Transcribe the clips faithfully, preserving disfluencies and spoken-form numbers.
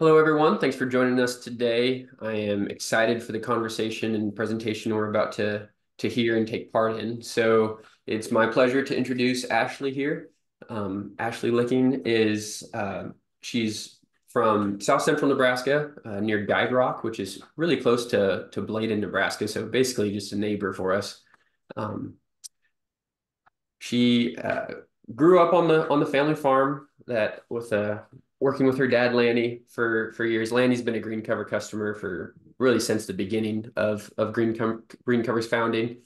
Hello, everyone. Thanks for joining us today. I am excited for the conversation and presentation we're about to, to hear and take part in. So it's my pleasure to introduce Ashley here. Um, Ashley Licking is, uh, she's from South Central Nebraska uh, near Guide Rock, which is really close to, to Bladen, Nebraska. So basically just a neighbor for us. Um, she uh, grew up on the, on the family farm that with a working with her dad, Lanny, for, for years. Lanny's been a Green Cover customer for really since the beginning of, of Green, Com Green Cover's founding.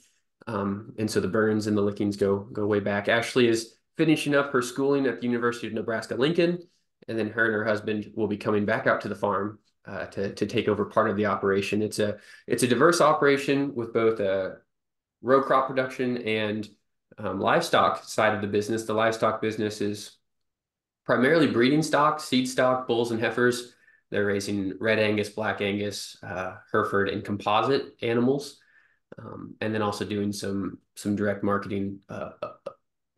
Um, and so the Burns and the Lickings go, go way back. Ashley is finishing up her schooling at the University of Nebraska-Lincoln, and then her and her husband will be coming back out to the farm uh, to, to take over part of the operation. It's a, it's a diverse operation with both a row crop production and um, livestock side of the business. The livestock business is primarily breeding stock, seed stock, bulls and heifers. They're raising Red Angus, Black Angus, uh, Hereford, and composite animals, um, and then also doing some some direct marketing uh,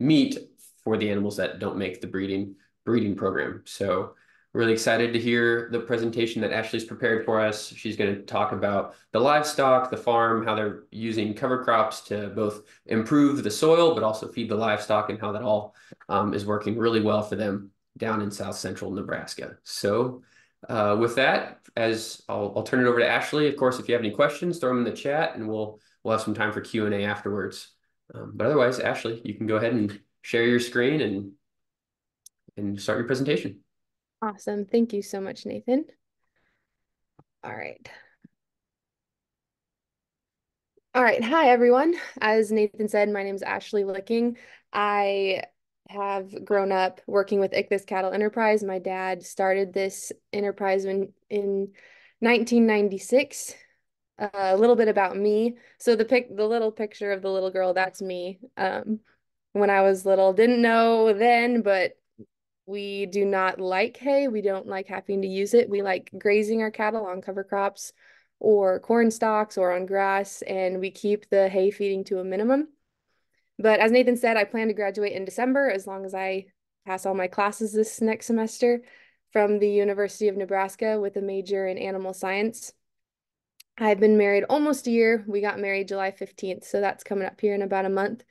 meat for the animals that don't make the breeding breeding program. So really excited to hear the presentation that Ashley's prepared for us. She's going to talk about the livestock, the farm, how they're using cover crops to both improve the soil, but also feed the livestock, and how that all um, is working really well for them down in South Central Nebraska. So uh, with that, as I'll, I'll turn it over to Ashley. Of course, if you have any questions, throw them in the chat and we'll, we'll have some time for Q and A afterwards. Um, but otherwise, Ashley, you can go ahead and share your screen and, and start your presentation. Awesome. Thank you so much, Nathan. All right. All right. Hi, everyone. As Nathan said, my name is Ashley Licking. I have grown up working with Ickes Cattle Enterprise. My dad started this enterprise when, in nineteen ninety-six. Uh, a little bit about me. So the pic, the little picture of the little girl, that's me. Um, when I was little, didn't know then, but we do not like hay. We don't like having to use it. We like grazing our cattle on cover crops or corn stalks or on grass, and we keep the hay feeding to a minimum. But as Nathan said, I plan to graduate in December as long as I pass all my classes this next semester from the University of Nebraska with a major in Animal Science. I've been married almost a year. We got married July fifteenth, so that's coming up here in about a month.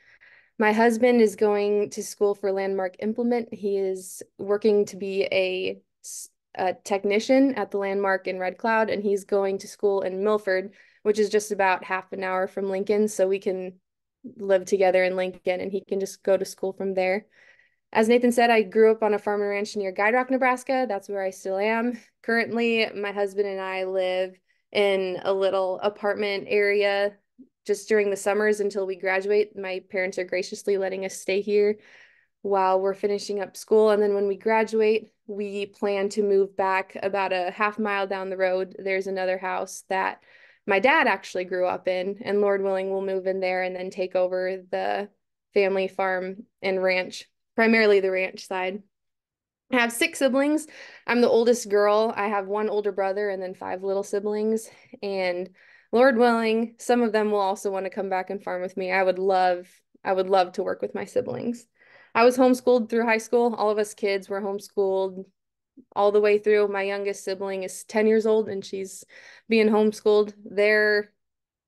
My husband is going to school for Landmark Implement. He is working to be a, a technician at the Landmark in Red Cloud, and he's going to school in Milford, which is just about half an hour from Lincoln, so we can live together in Lincoln, and he can just go to school from there. As Nathan said, I grew up on a farm and ranch near Guide Rock, Nebraska. That's where I still am. Currently, my husband and I live in a little apartment area just during the summers until we graduate. My parents are graciously letting us stay here while we're finishing up school. And then when we graduate, we plan to move back about a half mile down the road. There's another house that my dad actually grew up in, and Lord willing, we'll move in there and then take over the family farm and ranch, primarily the ranch side. I have six siblings. I'm the oldest girl. I have one older brother and then five little siblings. And Lord willing, some of them will also want to come back and farm with me. I would love, I would love to work with my siblings. I was homeschooled through high school. All of us kids were homeschooled all the way through. My youngest sibling is ten years old and she's being homeschooled. They're,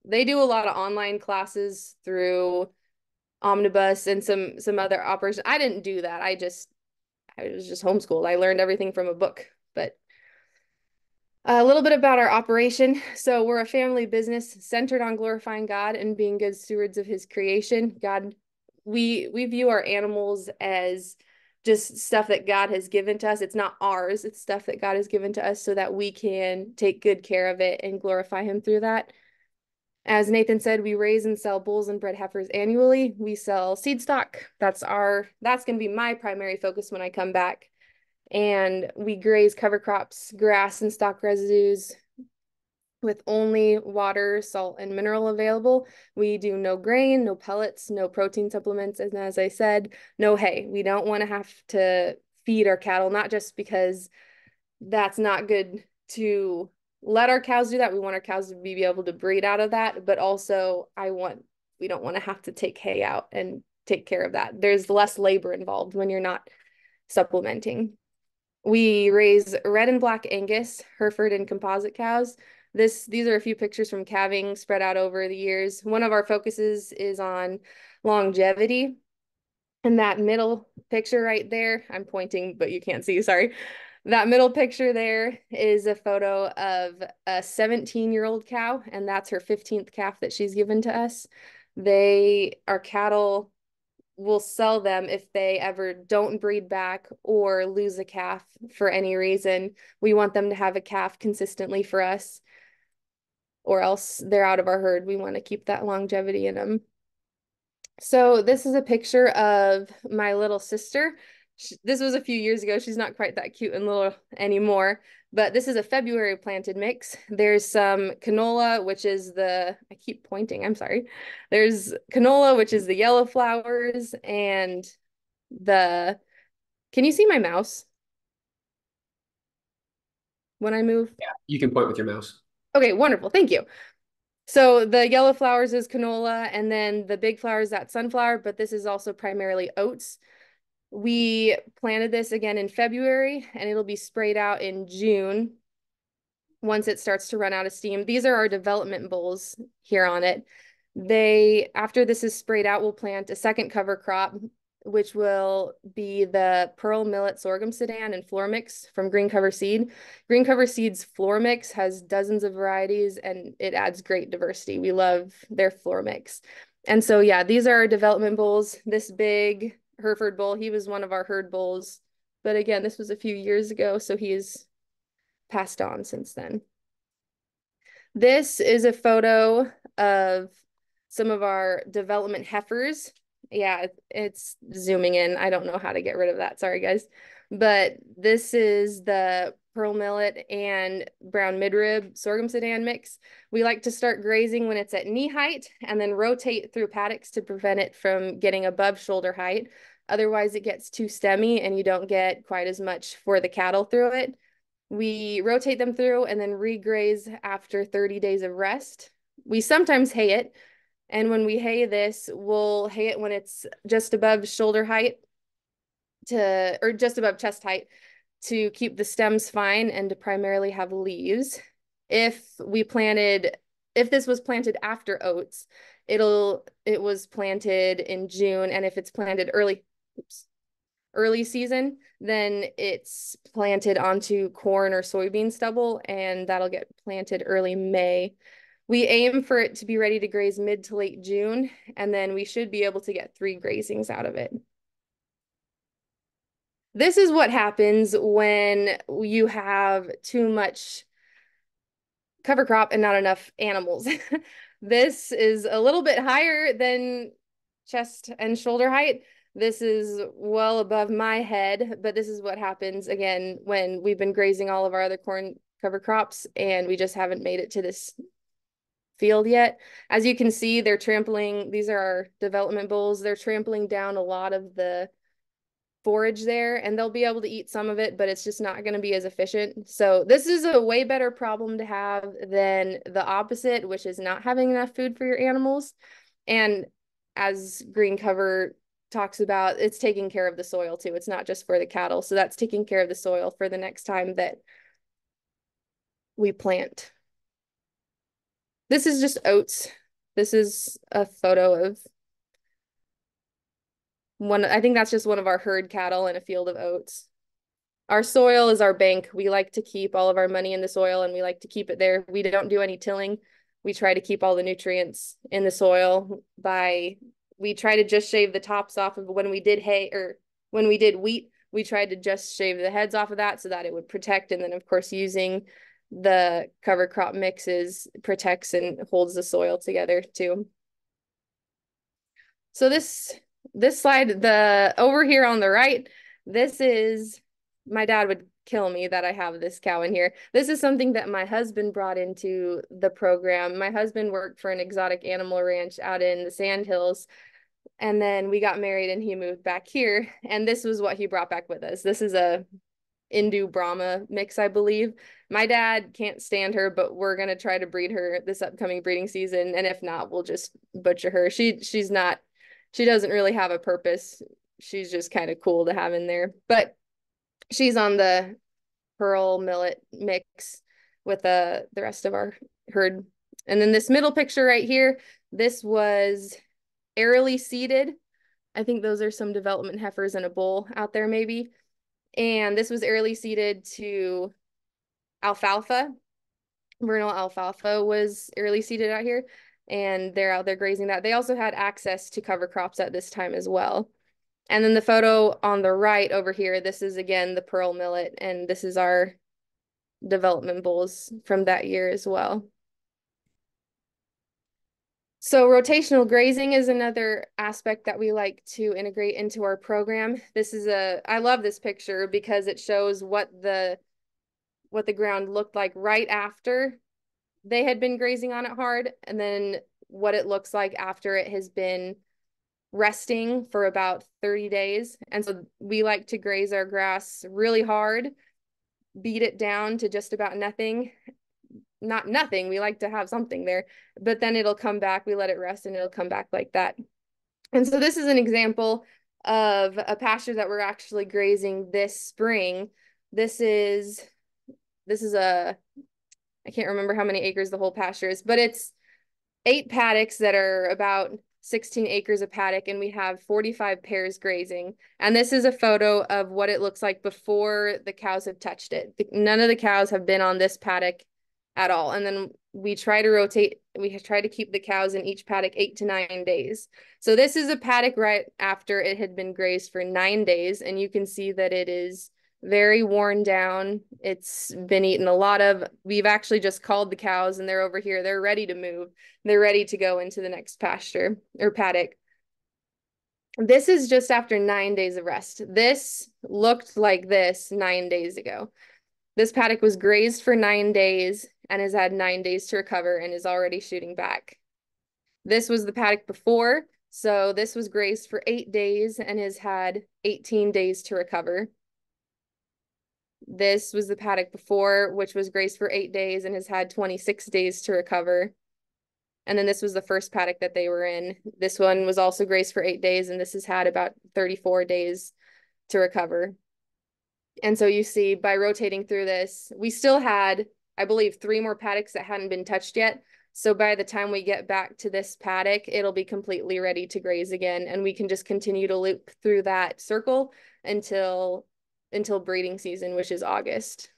they do a lot of online classes through Omnibus and some, some other operations. I didn't do that. I just, I was just homeschooled. I learned everything from a book, but a little bit about our operation. So we're a family business centered on glorifying God and being good stewards of his creation. God, we we view our animals as just stuff that God has given to us. It's not ours. It's stuff that God has given to us so that we can take good care of it and glorify him through that. As Nathan said, we raise and sell bulls and bred heifers annually. We sell seed stock. That's our, that's going to be my primary focus when I come back. And we graze cover crops, grass, and stock residues with only water, salt, and mineral available. We do no grain, no pellets, no protein supplements, and as I said, no hay. We don't want to have to feed our cattle, not just because that's not good to let our cows do that. We want our cows to be able to breed out of that, but also I want, we don't want to have to take hay out and take care of that. There's less labor involved when you're not supplementing. We raise red and black Angus, Hereford, and composite cows. This, these are a few pictures from calving spread out over the years. One of our focuses is on longevity. And that middle picture right there, I'm pointing, but you can't see, sorry. That middle picture there is a photo of a seventeen-year-old cow, and that's her fifteenth calf that she's given to us. They, our cattle, will sell them if they ever don't breed back or lose a calf for any reason. We want them to have a calf consistently for us, or else they're out of our herd. We want to keep that longevity in them. So this is a picture of my little sister. She, this was a few years ago. She's not quite that cute and little anymore, but this is a February planted mix. There's some canola, which is the, I keep pointing, I'm sorry. There's canola, which is the yellow flowers, and the, can you see my mouse when I move? Yeah, you can point with your mouse. Okay, wonderful, thank you. So the yellow flowers is canola, and then the big flower is that sunflower, but this is also primarily oats. We planted this again in February, and it'll be sprayed out in June once it starts to run out of steam. These are our development bowls here on it. They, after this is sprayed out, we'll plant a second cover crop, which will be the pearl millet sorghum sedan and floor mix from Green Cover Seed. Green Cover Seed's floor mix has dozens of varieties, and it adds great diversity. We love their floor mix. And so, yeah, these are our development bowls. This big Hereford bull, he was one of our herd bulls. But again, this was a few years ago, so he's passed on since then. This is a photo of some of our development heifers. Yeah, it's zooming in. I don't know how to get rid of that. Sorry, guys. But this is the pearl millet and brown midrib sorghum sedan mix. We like to start grazing when it's at knee height and then rotate through paddocks to prevent it from getting above shoulder height. Otherwise, it gets too stemmy and you don't get quite as much for the cattle through it. We rotate them through and then regraze after thirty days of rest. We sometimes hay it. And when we hay this, we'll hay it when it's just above shoulder height to, or just above chest height to keep the stems fine and to primarily have leaves. If we planted, if this was planted after oats, it'll, it was planted in June. And if it's planted early, oops, early season, then it's planted onto corn or soybean stubble, and that'll get planted early May. We aim for it to be ready to graze mid to late June, and then we should be able to get three grazings out of it. This is what happens when you have too much cover crop and not enough animals. This is a little bit higher than chest and shoulder height. This is well above my head, but this is what happens again when we've been grazing all of our other corn cover crops and we just haven't made it to this field yet. As you can see, they're trampling, these are our development bulls, they're trampling down a lot of the forage there, and they'll be able to eat some of it, but it's just not going to be as efficient. So this is a way better problem to have than the opposite, which is not having enough food for your animals. And as Green Cover talks about, it's taking care of the soil too. It's not just for the cattle. So that's taking care of the soil for the next time that we plant. This is just oats. This is a photo of one, I think that's just one of our herd cattle in a field of oats. Our soil is our bank. We like to keep all of our money in the soil, and we like to keep it there. We don't do any tilling. We try to keep all the nutrients in the soil by, we try to just shave the tops off of when we did hay, or when we did wheat, we tried to just shave the heads off of that so that it would protect. And then of course, using the cover crop mixes protects and holds the soil together too. So this, this slide, the over here on the right, this is, my dad would kill me that I have this cow in here. This is something that my husband brought into the program. My husband worked for an exotic animal ranch out in the Sand Hills, and then we got married and he moved back here. And this was what he brought back with us. This is a Indu Brahma mix, I believe. My dad can't stand her, but we're going to try to breed her this upcoming breeding season. And if not, we'll just butcher her. She, she's not, she doesn't really have a purpose. She's just kind of cool to have in there. But she's on the pearl millet mix with uh, the rest of our herd. And then this middle picture right here, this was airily seeded. I think those are some development heifers in a bowl out there maybe. And this was airily seeded to alfalfa. Vernal alfalfa was airily seeded out here, and they're out there grazing that. They also had access to cover crops at this time as well. And then the photo on the right over here, this is again the pearl millet, and this is our development bulls from that year as well. So rotational grazing is another aspect that we like to integrate into our program. This is a, I love this picture because it shows what the what the ground looked like right after they had been grazing on it hard, and then what it looks like after it has been resting for about thirty days. And so we like to graze our grass really hard, beat it down to just about nothing, not nothing. We like to have something there, but then it'll come back. We let it rest and it'll come back like that. And so this is an example of a pasture that we're actually grazing this spring. This is, this is a, I can't remember how many acres the whole pasture is, but it's eight paddocks that are about sixteen acres a paddock, and we have forty-five pairs grazing. And this is a photo of what it looks like before the cows have touched it. None of the cows have been on this paddock at all. And then we try to rotate, we try to keep the cows in each paddock eight to nine days. So this is a paddock right after it had been grazed for nine days. And you can see that it is very worn down. It's been eaten a lot of. We've actually just called the cows and they're over here. They're ready to move. They're ready to go into the next pasture or paddock. This is just after nine days of rest. This looked like this nine days ago. This paddock was grazed for nine days and has had nine days to recover and is already shooting back. This was the paddock before. So this was grazed for eight days and has had eighteen days to recover. This was the paddock before, which was grazed for eight days and has had twenty-six days to recover. And then this was the first paddock that they were in. This one was also grazed for eight days, and this has had about thirty-four days to recover. And so you see by rotating through this, we still had, I believe, three more paddocks that hadn't been touched yet. So by the time we get back to this paddock, it'll be completely ready to graze again. And we can just continue to loop through that circle until until breeding season, which is August.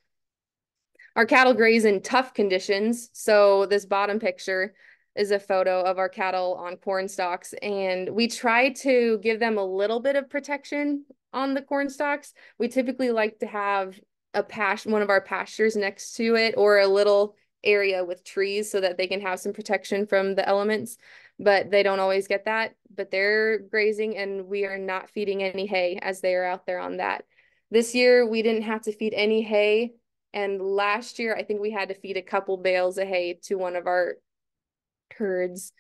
Our cattle graze in tough conditions. So this bottom picture is a photo of our cattle on corn stalks, and we try to give them a little bit of protection on the corn stalks. We typically like to have a pas- one of our pastures next to it, or a little area with trees so that they can have some protection from the elements, but they don't always get that. But they're grazing, and we are not feeding any hay as they are out there on that. This year, we didn't have to feed any hay, and last year, I think we had to feed a couple bales of hay to one of our herds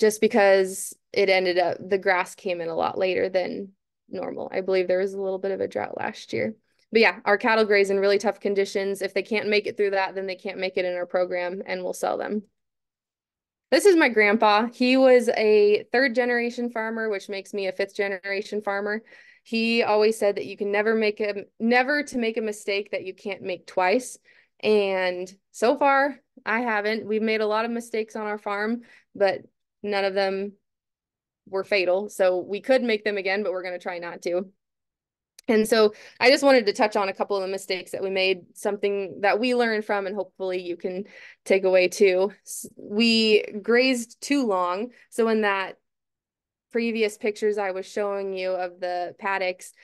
just because it ended up, the grass came in a lot later than normal. I believe there was a little bit of a drought last year. But yeah, our cattle graze in really tough conditions. If they can't make it through that, then they can't make it in our program, and we'll sell them. This is my grandpa. He was a third-generation farmer, which makes me a fifth-generation farmer. He always said that you can never make a, never to make a mistake that you can't make twice. And so far, I haven't. We've made a lot of mistakes on our farm, but none of them were fatal. So we could make them again, but we're going to try not to. And so I just wanted to touch on a couple of the mistakes that we made, something that we learned from, and hopefully you can take away too. We grazed too long. So in that previous pictures I was showing you of the paddocks,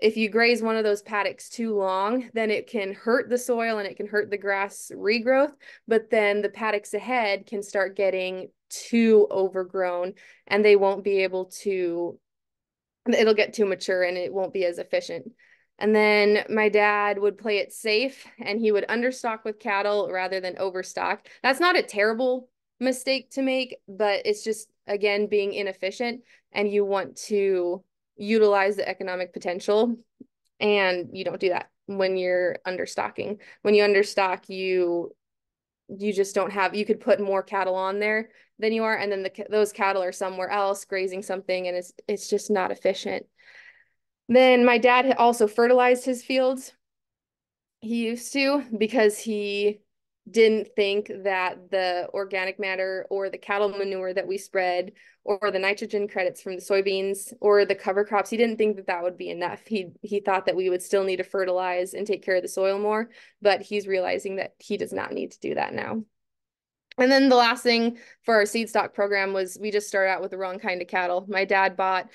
if you graze one of those paddocks too long, then it can hurt the soil and it can hurt the grass regrowth, but then the paddocks ahead can start getting too overgrown and they won't be able to, it'll get too mature and it won't be as efficient. And then my dad would play it safe and he would understock with cattle rather than overstock. That's not a terrible mistake to make, but it's just, again, being inefficient, and you want to utilize the economic potential, and you don't do that when you're understocking. When you understock, you you just don't have, you could put more cattle on there than you are, and then the, those cattle are somewhere else grazing something, and it's it's just not efficient. Then my dad also fertilized his fields. He used to, because he didn't think that the organic matter or the cattle manure that we spread or the nitrogen credits from the soybeans or the cover crops, he didn't think that that would be enough. He he thought that we would still need to fertilize and take care of the soil more, but he's realizing that he does not need to do that now. And then the last thing for our seed stock program was we just started out with the wrong kind of cattle. My dad bought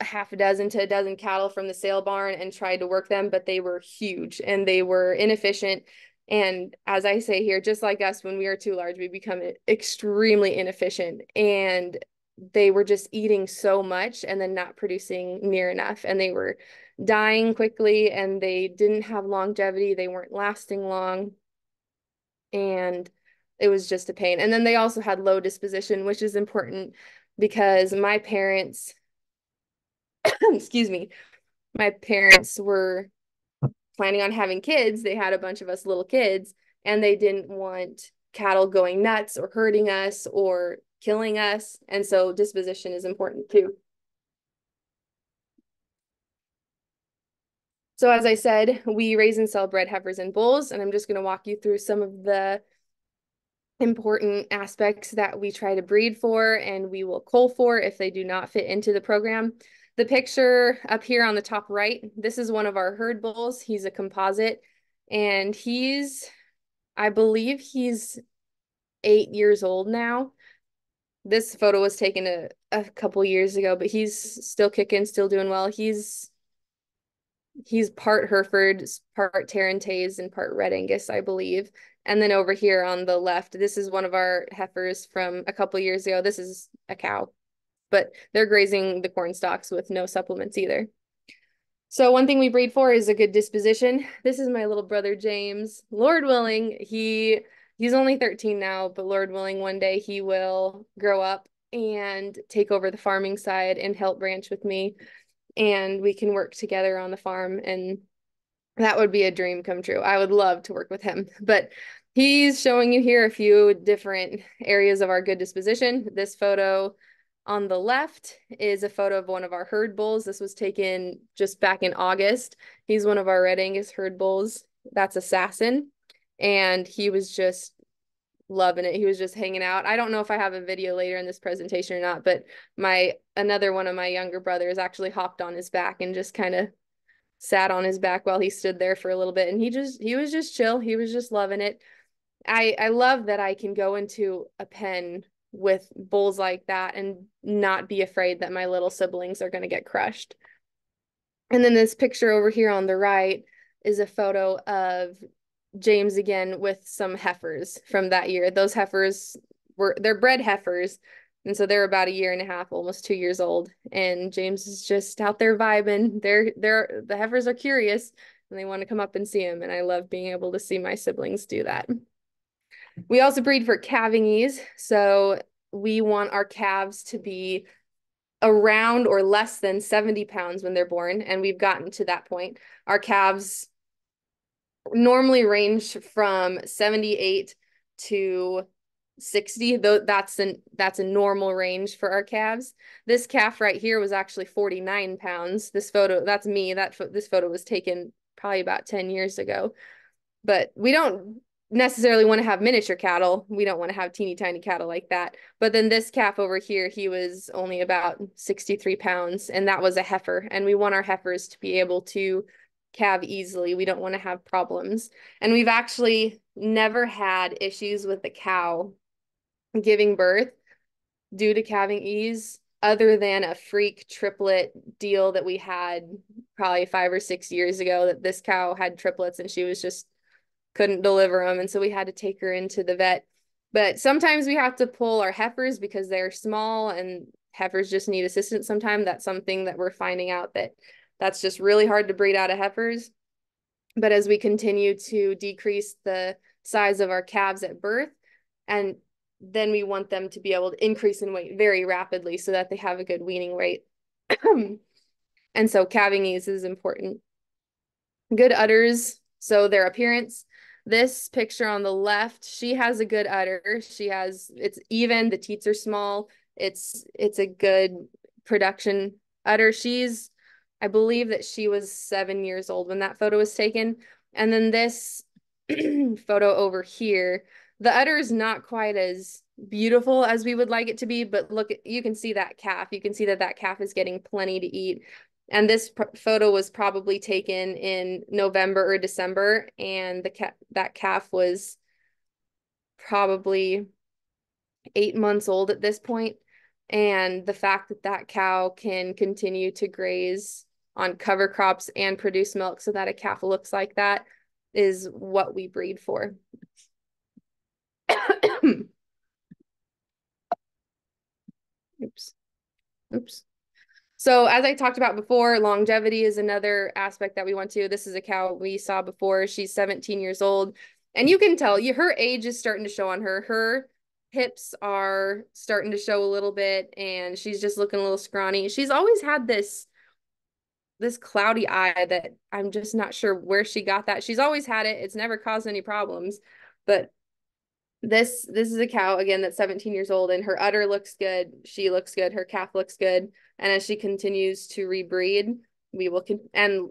a half a dozen to a dozen cattle from the sale barn and tried to work them, but they were huge and they were inefficient. And as I say here, just like us, when we are too large, we become extremely inefficient, and they were just eating so much and then not producing near enough. And they were dying quickly and they didn't have longevity. They weren't lasting long. And it was just a pain. And then they also had low disposition, which is important because my parents, excuse me, my parents were planning on having kids. They had a bunch of us little kids, and they didn't want cattle going nuts or hurting us or killing us. And so disposition is important too. So as I said, we raise and sell bred heifers and bulls, and I'm just going to walk you through some of the important aspects that we try to breed for and we will cull for if they do not fit into the program. The picture up here on the top right, this is one of our herd bulls. He's a composite, and he's, I believe he's eight years old now. This photo was taken a, a couple years ago, but he's still kicking, still doing well. He's he's part Hereford, part Tarentaise, and part Red Angus, I believe. And then over here on the left, this is one of our heifers from a couple years ago. This is a cow, but they're grazing the corn stalks with no supplements either. So one thing we breed for is a good disposition. This is my little brother, James. Lord willing, he he's only thirteen now, but Lord willing, one day he will grow up and take over the farming side and help branch with me. And we can work together on the farm. And that would be a dream come true. I would love to work with him, but he's showing you here a few different areas of our good disposition. This photo on the left is a photo of one of our herd bulls. This was taken just back in August. He's one of our Red Angus herd bulls. That's Assassin. And he was just loving it. He was just hanging out. I don't know if I have a video later in this presentation or not, but my another one of my younger brothers actually hopped on his back and just kind of sat on his back while he stood there for a little bit. And he just he was just chill. He was just loving it. I, I love that I can go into a pen with bulls like that and not be afraid that my little siblings are going to get crushed. And then this picture over here on the right is a photo of James again with some heifers from that year. Those heifers were, they're bred heifers. And so they're about a year and a half, almost two years old. And James is just out there vibing. They're, they're, the heifers are curious and they want to come up and see him. And I love being able to see my siblings do that. We also breed for calvingies, so we want our calves to be around or less than seventy pounds when they're born, and we've gotten to that point. Our calves normally range from seventy-eight to sixty, though that's an that's a normal range for our calves. This calf right here was actually forty-nine pounds. This photo, that's me. That this photo was taken probably about ten years ago, but we don't necessarily want to have miniature cattle. We don't want to have teeny tiny cattle like that. But then this calf over here, he was only about sixty-three pounds, and that was a heifer. And we want our heifers to be able to calve easily. We don't want to have problems. And we've actually never had issues with the cow giving birth due to calving ease, other than a freak triplet deal that we had probably five or six years ago, that this cow had triplets and she was just couldn't deliver them, and so we had to take her into the vet. But sometimes we have to pull our heifers because they're small and heifers just need assistance sometimes. That's something that we're finding out, that that's just really hard to breed out of heifers. But as we continue to decrease the size of our calves at birth, and then we want them to be able to increase in weight very rapidly so that they have a good weaning rate. And so calving ease is important. Good udders, so their appearance. This picture on the left, she has a good udder. She has, it's even, the teats are small. It's, it's a good production udder. She's I believe that she was seven years old when that photo was taken. And then this photo over here, the udder is not quite as beautiful as we would like it to be, but look, you can see that calf. You can see that that calf is getting plenty to eat. And this photo was probably taken in November or December, and the ca that calf was probably eight months old at this point. And the fact that that cow can continue to graze on cover crops and produce milk so that a calf looks like that is what we breed for. Oops. Oops. So as I talked about before, longevity is another aspect that we want to. This is a cow we saw before. She's seventeen years old. And you can tell you, her age is starting to show on her. Her hips are starting to show a little bit, and she's just looking a little scrawny. She's always had this, this cloudy eye that I'm just not sure where she got that. She's always had it. It's never caused any problems. But this, this is a cow, again, that's seventeen years old, and her udder looks good. She looks good. Her calf looks good. And as she continues to rebreed, we will con and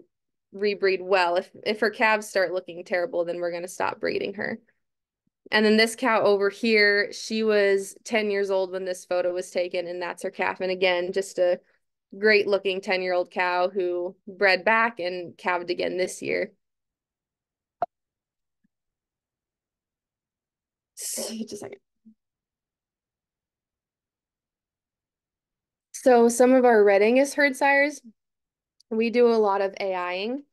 rebreed well. If if her calves start looking terrible, then we're going to stop breeding her. And then this cow over here, she was ten years old when this photo was taken, and that's her calf. And again, just a great looking ten year old cow who bred back and calved again this year. Just a second. So some of our Red Angus herd sires, we do a lot of A I ing,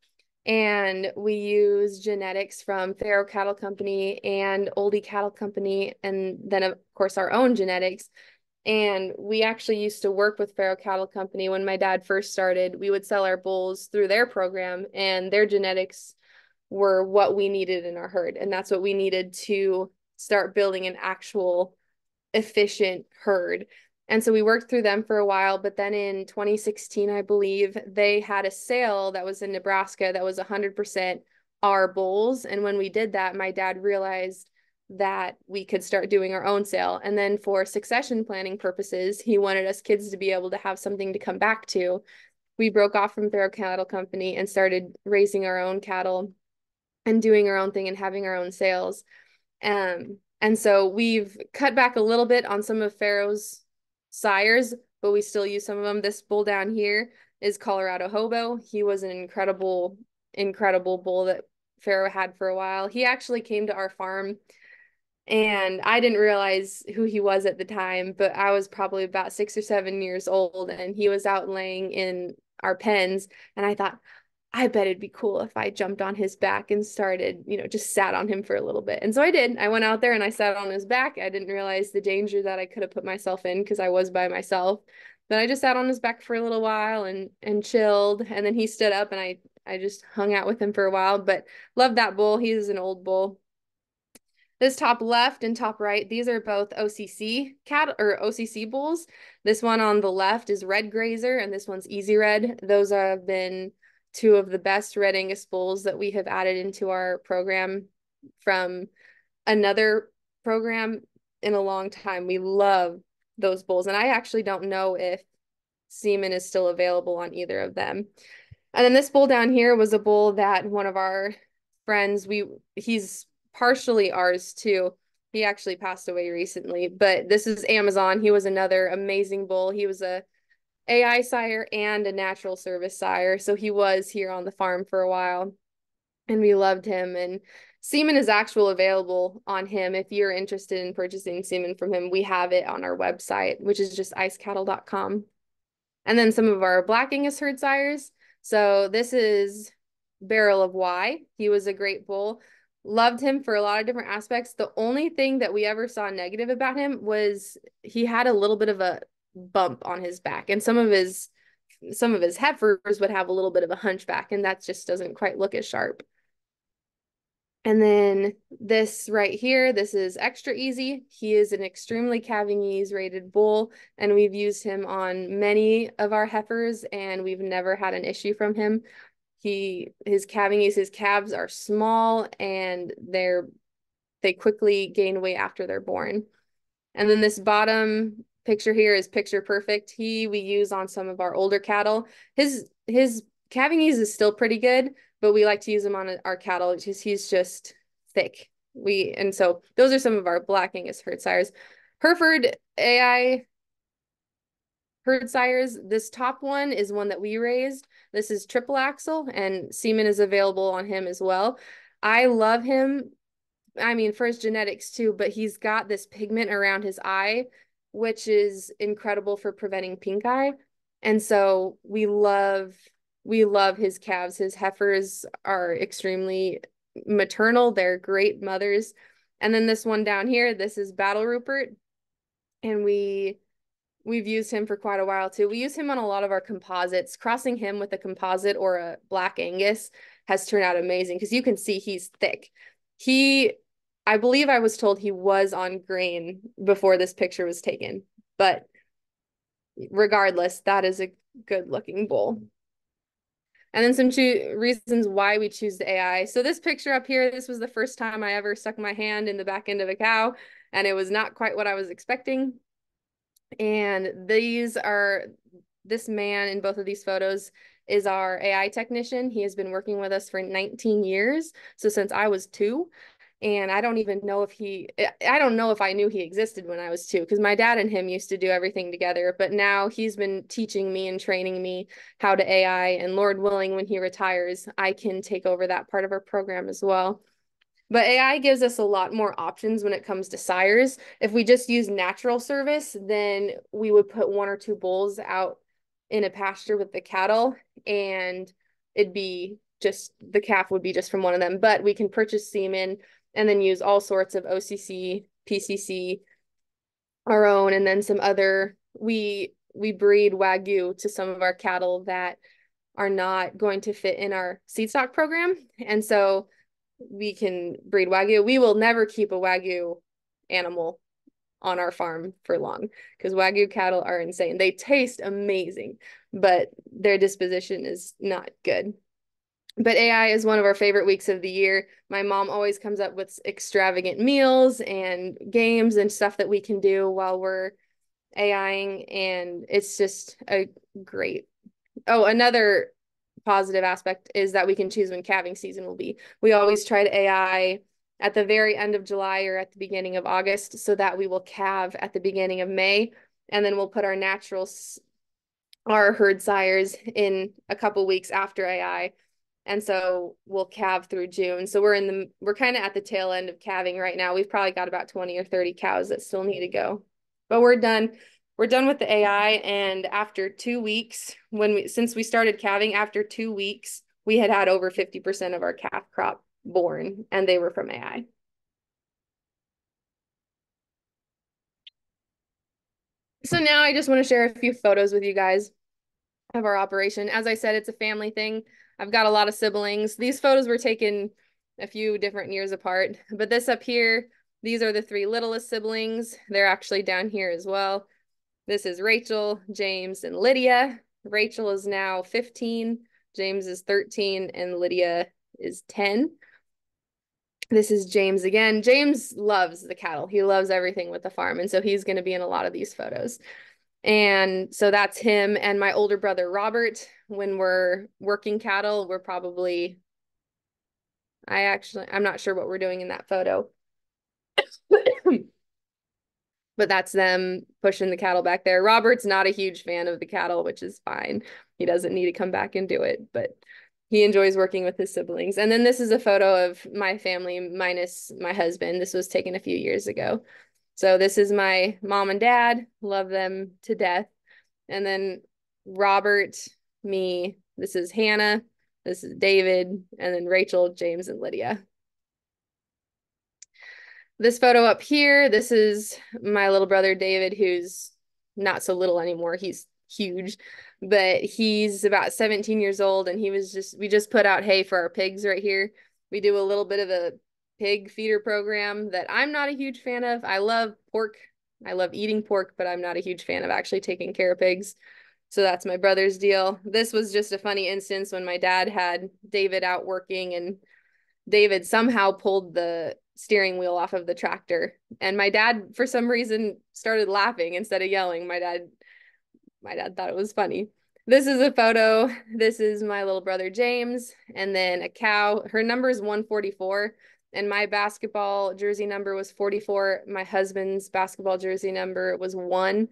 and we use genetics from Pharo Cattle Company and Oldie Cattle Company, and then of course our own genetics. And we actually used to work with Pharo Cattle Company when my dad first started. We would sell our bulls through their program, and their genetics were what we needed in our herd. And that's what we needed to start building an actual efficient herd. And so we worked through them for a while, but then in twenty sixteen, I believe, they had a sale that was in Nebraska that was one hundred percent our bulls. And when we did that, my dad realized that we could start doing our own sale. And then for succession planning purposes, he wanted us kids to be able to have something to come back to. We broke off from Pharo Cattle Company and started raising our own cattle and doing our own thing and having our own sales. Um, and so we've cut back a little bit on some of Pharo's sires, but we still use some of them. This bull down here is Colorado Hobo. He was an incredible, incredible bull that Pharo had for a while. He actually came to our farm, and I didn't realize who he was at the time, but I was probably about six or seven years old, and he was out laying in our pens, and I thought, I bet it'd be cool if I jumped on his back and started, you know, just sat on him for a little bit. And so I did. I went out there and I sat on his back. I didn't realize the danger that I could have put myself in because I was by myself. But I just sat on his back for a little while and and chilled. And then he stood up, and I, I just hung out with him for a while. But loved that bull. He's an old bull. This top left and top right, these are both O C C cattle or O C C bulls. This one on the left is Red Grazer, and this one's Easy Red. Those have been two of the best Red Angus bulls that we have added into our program from another program in a long time. We love those bulls. And I actually don't know if semen is still available on either of them. And then this bull down here was a bull that one of our friends, we he's partially ours too. He actually passed away recently, but this is Amazon. He was another amazing bull. He was a A I sire and a natural service sire. So he was here on the farm for a while, and we loved him. And semen is actually available on him. If you're interested in purchasing semen from him, we have it on our website, which is just ice cattle dot com. And then some of our Black Angus herd sires. So this is Barrel of Y. He was a great bull. Loved him for a lot of different aspects. The only thing that we ever saw negative about him was he had a little bit of a bump on his back, and some of his some of his heifers would have a little bit of a hunchback, and that just doesn't quite look as sharp. And then this right here, this is Extra Easy. He is an extremely calving ease rated bull, and we've used him on many of our heifers, and we've never had an issue from him. He his calving ease, his calves are small, and they're they quickly gain weight after they're born. And then this bottom picture here is picture perfect. He we use on some of our older cattle. His his calving ease is still pretty good, but we like to use him on our cattle because he's just thick. We and so those are some of our Black Angus herd sires. Hereford A I herd sires. This top one is one that we raised. This is triple axle, and semen is available on him as well. I love him. I mean, for his genetics too, but he's got this pigment around his eye, which is incredible for preventing pink eye. And so we love, we love his calves. His heifers are extremely maternal. They're great mothers. And then this one down here, this is Battle Rupert. And we, we've used him for quite a while too. We use him on a lot of our composites. Crossing him with a composite or a Black Angus has turned out amazing because you can see he's thick. He, I believe I was told he was on grain before this picture was taken, but regardless, that is a good looking bull. And then some reasons why we choose the A I. So this picture up here, this was the first time I ever stuck my hand in the back end of a cow, and it was not quite what I was expecting. And these are, this man in both of these photos is our A I technician. He has been working with us for nineteen years. So since I was two, and I don't even know if he, I don't know if I knew he existed when I was two, because my dad and him used to do everything together, but now he's been teaching me and training me how to A I, and Lord willing, when he retires, I can take over that part of our program as well. But A I gives us a lot more options when it comes to sires. If we just use natural service, then we would put one or two bulls out in a pasture with the cattle, and it'd be just, the calf would be just from one of them, but we can purchase semen and then use all sorts of O C C, P C C, our own, and then some other, we, we breed Wagyu to some of our cattle that are not going to fit in our seed stock program. And so we can breed Wagyu. We will never keep a Wagyu animal on our farm for long because Wagyu cattle are insane. They taste amazing, but their disposition is not good. But A I is one of our favorite weeks of the year. My mom always comes up with extravagant meals and games and stuff that we can do while we're AIing, and it's just a great. Oh, another positive aspect is that we can choose when calving season will be. We always try to A I at the very end of July or at the beginning of August, so that we will calve at the beginning of May, and then we'll put our natural, our herd sires in a couple weeks after A I, and so we'll calve through June. So we're in the, we're kind of at the tail end of calving right now. We've probably got about twenty or thirty cows that still need to go, but we're done. We're done with the A I, and after two weeks, when we, since we started calving, after two weeks, we had had over fifty percent of our calf crop born, and they were from A I. So now I just want to share a few photos with you guys of our operation. As I said, it's a family thing. I've got a lot of siblings. These photos were taken a few different years apart, but this up here, these are the three littlest siblings. They're actually down here as well. This is Rachel, James, and Lydia. Rachel is now fifteen, James is thirteen, and Lydia is ten. This is James again. James loves the cattle. He loves everything with the farm. And so he's going to be in a lot of these photos. And so that's him and my older brother, Robert. When we're working cattle, we're probably, I actually, I'm not sure what we're doing in that photo. But that's them pushing the cattle back there. Robert's not a huge fan of the cattle, which is fine. He doesn't need to come back and do it, but he enjoys working with his siblings. And then this is a photo of my family minus my husband. This was taken a few years ago. So this is my mom and dad. Love them to death. And then Robert, me. This is Hannah. This is David. And then Rachel, James, and Lydia. This photo up here, this is my little brother, David, who's not so little anymore. He's huge, but he's about seventeen years old, and he was just, we just put out hay for our pigs right here. We do a little bit of a pig feeder program that I'm not a huge fan of. I love pork. I love eating pork, but I'm not a huge fan of actually taking care of pigs. So that's my brother's deal. This was just a funny instance when my dad had David out working, and David somehow pulled the steering wheel off of the tractor. And my dad, for some reason, started laughing instead of yelling. My dad, my dad thought it was funny. This is a photo. This is my little brother, James, and then a cow. Her number is one forty-four, and my basketball jersey number was forty-four. My husband's basketball jersey number was one.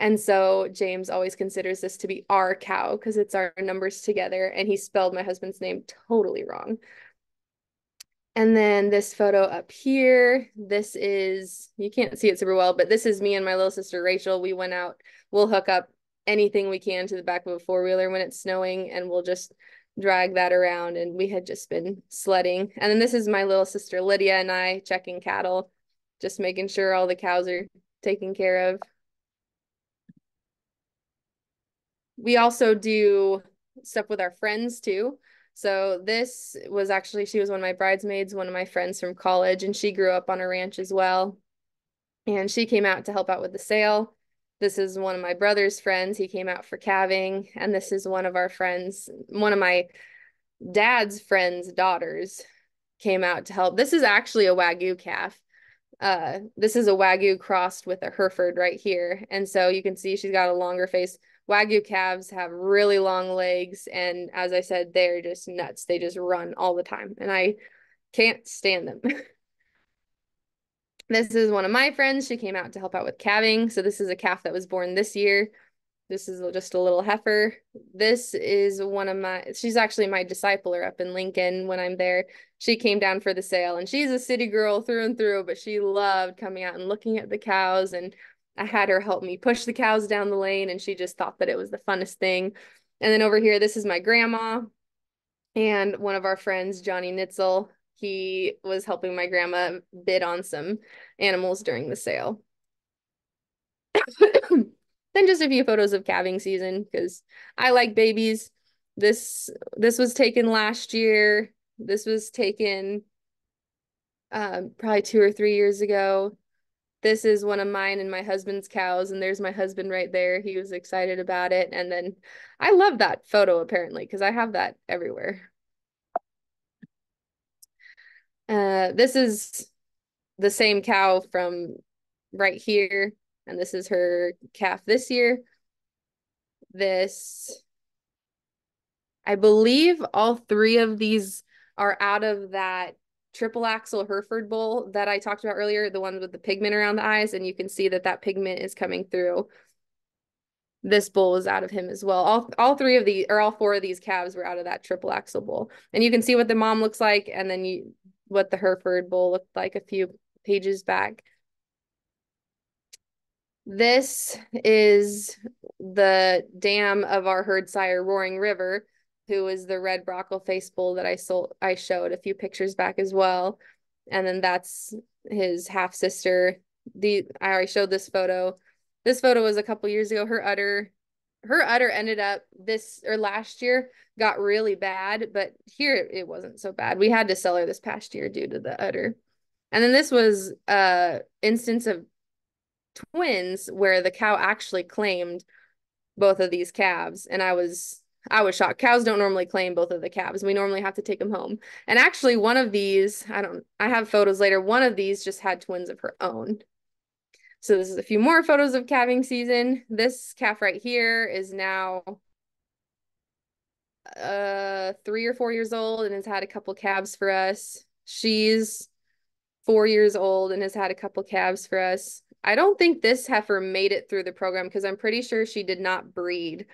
And so James always considers this to be our cow because it's our numbers together, and he spelled my husband's name totally wrong. And then this photo up here, this is, you can't see it super well, but this is me and my little sister, Rachel. We went out, we'll hook up anything we can to the back of a four-wheeler when it's snowing, and we'll just drag that around. And we had just been sledding. And then this is my little sister, Lydia, and I checking cattle, just making sure all the cows are taken care of. We also do stuff with our friends too. So this was actually, she was one of my bridesmaids, one of my friends from college, and she grew up on a ranch as well. And she came out to help out with the sale. This is one of my brother's friends. He came out for calving. And this is one of our friends, one of my dad's friend's daughters came out to help. This is actually a Wagyu calf. Uh, this is a Wagyu crossed with a Hereford right here. And so you can see she's got a longer face. Wagyu calves have really long legs, and as I said, they're just nuts. They just run all the time, and I can't stand them. This is one of my friends. She came out to help out with calving. So this is a calf that was born this year. This is just a little heifer. This is one of my, she's actually my discipler up in Lincoln when I'm there. She came down for the sale, and she's a city girl through and through, but she loved coming out and looking at the cows, and I had her help me push the cows down the lane, and she just thought that it was the funnest thing. And then over here, this is my grandma and one of our friends, Johnny Nitzel. He was helping my grandma bid on some animals during the sale. Then just a few photos of calving season because I like babies. This, this was taken last year. This was taken uh, probably two or three years ago. This is one of mine and my husband's cows, and there's my husband right there. He was excited about it. And then I love that photo apparently because I have that everywhere. Uh, this is the same cow from right here, and this is her calf this year. This, I believe all three of these are out of that triple axle Hereford bull that I talked about earlier, the ones with the pigment around the eyes, and you can see that that pigment is coming through. This bull was out of him as well. All, all three of the, or all four of these calves were out of that triple axle bull. And you can see what the mom looks like, and then you, what the Hereford bull looked like a few pages back. This is the dam of our herd sire, Roaring River, who is the red broccoli face bull that I sold, I showed a few pictures back as well. And then that's his half sister. The I already showed this photo. This photo was a couple years ago. Her udder, her udder ended up this or last year got really bad, but here it wasn't so bad. We had to sell her this past year due to the udder. And then this was a instance of twins where the cow actually claimed both of these calves, and I was I was shocked. Cows don't normally claim both of the calves. We normally have to take them home. And actually one of these, I don't, I have photos later. One of these just had twins of her own. So this is a few more photos of calving season. This calf right here is now uh, three or four years old and has had a couple calves for us. She's four years old and has had a couple calves for us. I don't think this heifer made it through the program because I'm pretty sure she did not breed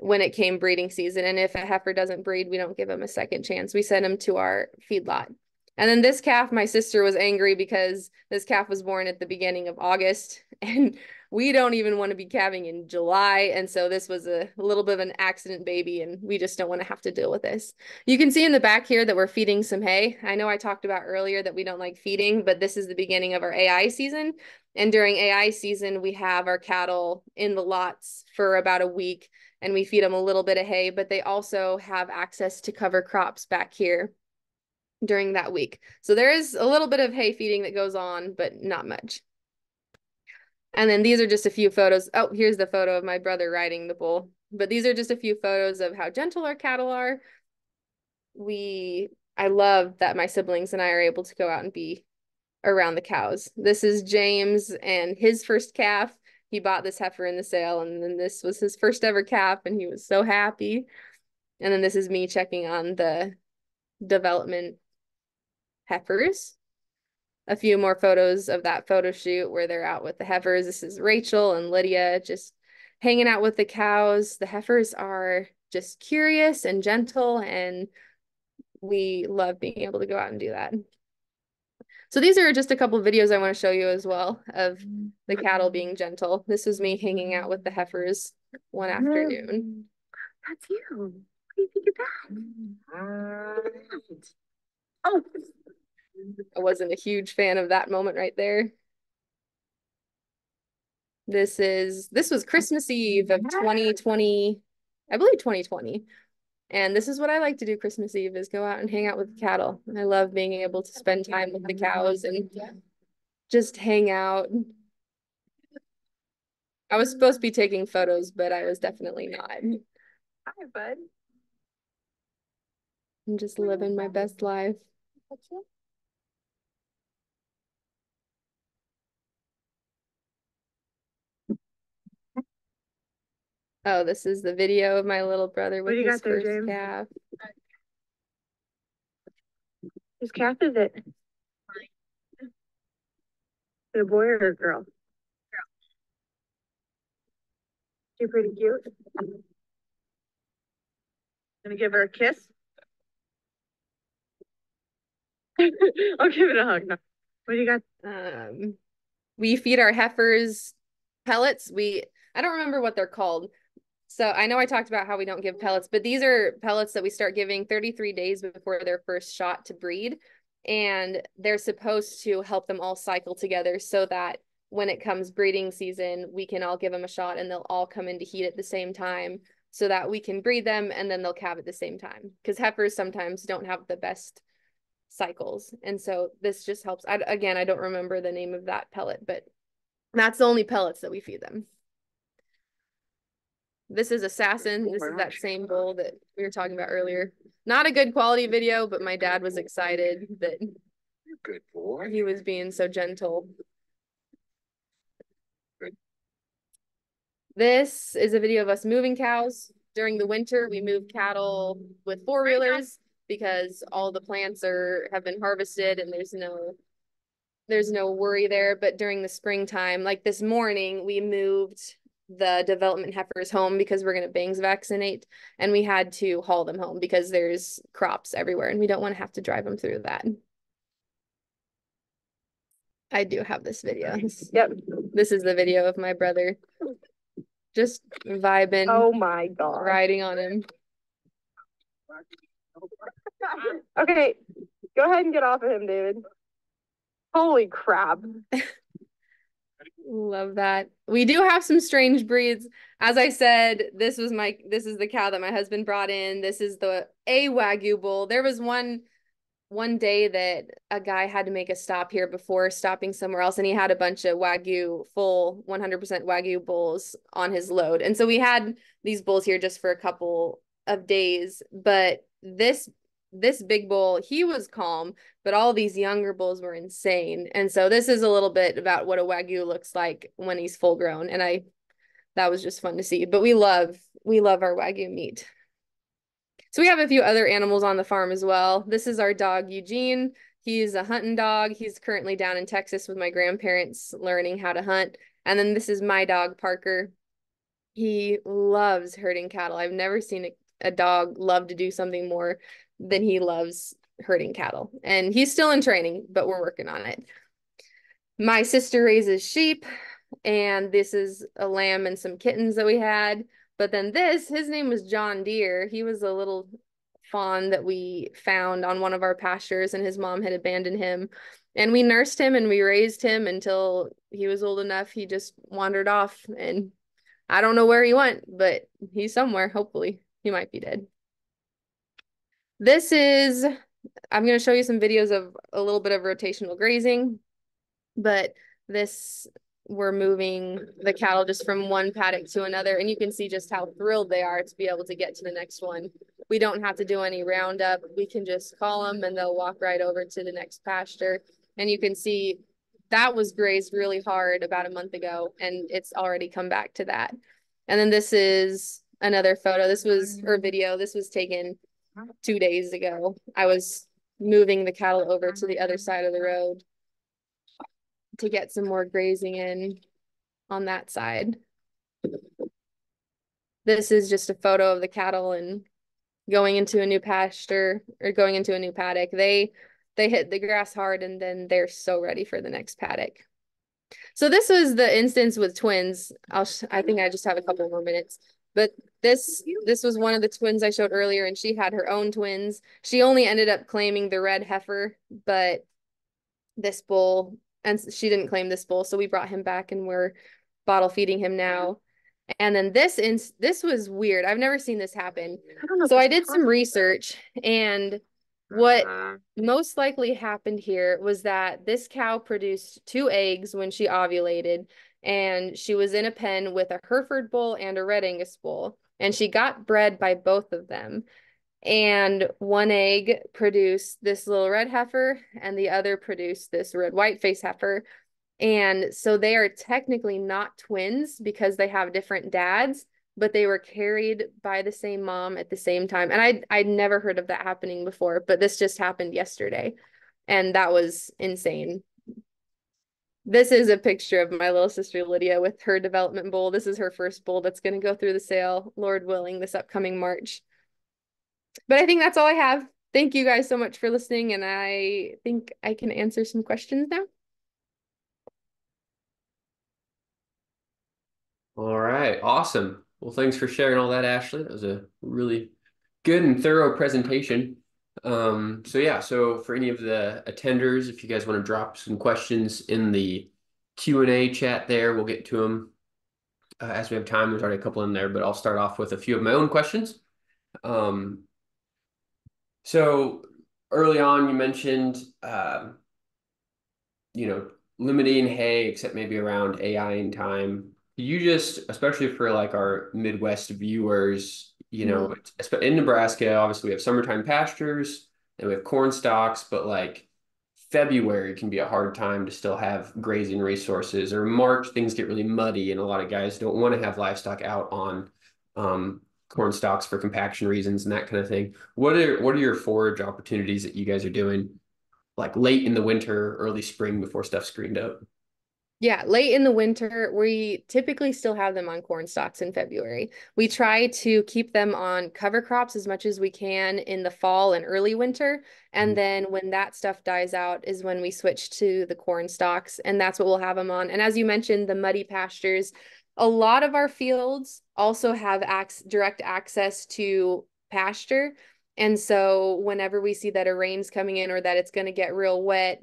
when it came breeding season. And if a heifer doesn't breed, we don't give them a second chance. We send them to our feedlot. And then this calf, my sister was angry because this calf was born at the beginning of August, and we don't even want to be calving in July. And so this was a little bit of an accident baby, and we just don't want to have to deal with this. You can see in the back here that we're feeding some hay. I know I talked about earlier that we don't like feeding, but this is the beginning of our A I season. And during A I season, we have our cattle in the lots for about a week, and we feed them a little bit of hay, but they also have access to cover crops back here during that week. So there is a little bit of hay feeding that goes on, but not much. And then these are just a few photos. Oh, here's the photo of my brother riding the bull. But these are just a few photos of how gentle our cattle are. We I love that my siblings and I are able to go out and be around the cows. This is James and his first calf. He bought this heifer in the sale, and then this was his first ever calf, and he was so happy. And then this is me checking on the development heifers. A few more photos of that photo shoot where they're out with the heifers. This is Rachel and Lydia just hanging out with the cows. The heifers are just curious and gentle, and we love being able to go out and do that. So these are just a couple of videos I want to show you as well of the cattle being gentle. This was me hanging out with the heifers one afternoon. That's you. What do you think of that? Oh. I wasn't a huge fan of that moment right there. This is, this was Christmas Eve of twenty twenty, I believe twenty twenty. And this is what I like to do Christmas Eve, is go out and hang out with the cattle. And I love being able to spend time with the cows and just hang out. I was supposed to be taking photos, but I was definitely not. Hi, bud. I'm just living my best life. Oh, this is the video of my little brother with his there, first James? calf. Whose calf is it? Is it a boy or a girl? Girl. She's pretty cute. Gonna give her a kiss? I'll give it a hug. No. What do you got? Um, we feed our heifers pellets. We I don't remember what they're called. So I know I talked about how we don't give pellets, but these are pellets that we start giving thirty-three days before their first shot to breed. And they're supposed to help them all cycle together so that when it comes breeding season, we can all give them a shot and they'll all come into heat at the same time so that we can breed them and then they'll calve at the same time. Because heifers sometimes don't have the best cycles. And so this just helps. I, again, I don't remember the name of that pellet, but that's the only pellets that we feed them. This is Assassin. This is that same bull that we were talking about earlier. Not a good quality video, but my dad was excited that good boy. He was being so gentle. Good. This is a video of us moving cows. During the winter, we move cattle with four-wheelers because all the plants are have been harvested and there's no there's no worry there. But during the springtime, like this morning, we moved the development heifers home because we're going to bangs vaccinate, and we had to haul them home because there's crops everywhere and we don't want to have to drive them through that. I do have this video. Yep. This is the video of my brother just vibing. Oh my god. Riding on him. Okay, go ahead and get off of him, David. Holy crap. Love that. We do have some strange breeds. As I said, this was my this is the cow that my husband brought in. This is the a Wagyu bull. There was one one day that a guy had to make a stop here before stopping somewhere else, and he had a bunch of Wagyu, full one hundred percent Wagyu bulls on his load. And so we had these bulls here just for a couple of days, but this this big bull, he was calm, but all these younger bulls were insane. And so this is a little bit about what a Wagyu looks like when he's full grown. And I, that was just fun to see, but we love, we love our Wagyu meat. So we have a few other animals on the farm as well. This is our dog, Eugene. He's a hunting dog. He's currently down in Texas with my grandparents learning how to hunt. And then this is my dog, Parker. He loves herding cattle. I've never seen a, a dog love to do something more than he loves herding cattle. And he's still in training, but we're working on it. My sister raises sheep, and this is a lamb and some kittens that we had. But then this, his name was John Deere. He was a little fawn that we found on one of our pastures, and his mom had abandoned him. And we nursed him and we raised him until he was old enough. He just wandered off, and I don't know where he went, but he's somewhere. Hopefully, he might be dead. This is, I'm going to show you some videos of a little bit of rotational grazing, but this we're moving the cattle just from one paddock to another, and you can see just how thrilled they are to be able to get to the next one. We don't have to do any roundup. We can just call them and they'll walk right over to the next pasture. And you can see that was grazed really hard about a month ago, and it's already come back to that. And then this is another photo. This was, or video, this was taken two days ago. I was moving the cattle over to the other side of the road to get some more grazing in on that side. This is just a photo of the cattle and going into a new pasture or going into a new paddock. They they hit the grass hard, and then they're so ready for the next paddock. So this was the instance with twins. I'll sh I think I just have a couple more minutes. But this this was one of the twins I showed earlier, and she had her own twins. She only ended up claiming the red heifer, but this bull, and she didn't claim this bull, so we brought him back and we're bottle feeding him now. And then this in, this was weird. I've never seen this happen. I don't know, so I did some research, and what most likely happened here was that this cow produced two eggs when she ovulated, and she was in a pen with a Hereford bull and a Red Angus bull, and she got bred by both of them. And one egg produced this little red heifer, and the other produced this red white-faced heifer. And so they are technically not twins because they have different dads, but they were carried by the same mom at the same time. And I'd, I'd never heard of that happening before, but this just happened yesterday. And that was insane. This is a picture of my little sister Lydia with her development bull. This is her first bull that's going to go through the sale, Lord willing, this upcoming March. But I think that's all I have. Thank you guys so much for listening, and I think I can answer some questions now. All right, awesome. Well, thanks for sharing all that, Ashley. That was a really good and thorough presentation. Um, so yeah, so for any of the attenders, if you guys want to drop some questions in the Q and A chat there, we'll get to them uh, as we have time. There's already a couple in there, but I'll start off with a few of my own questions. Um, so early on, you mentioned, uh, you know, limiting hay, except maybe around A I-ing time. You just, especially for like our Midwest viewers, you know, in Nebraska, obviously we have summertime pastures and we have corn stalks, but like February can be a hard time to still have grazing resources, or March, things get really muddy. And a lot of guys don't want to have livestock out on, um, corn stalks for compaction reasons and that kind of thing. What are what are your forage opportunities that you guys are doing like late in the winter, early spring before stuff's greened up? Yeah, late in the winter, we typically still have them on corn stalks in February. We try to keep them on cover crops as much as we can in the fall and early winter. And then when that stuff dies out is when we switch to the corn stalks, and that's what we'll have them on. And as you mentioned, the muddy pastures, a lot of our fields also have ac- direct access to pasture. And so whenever we see that a rain's coming in or that it's going to get real wet,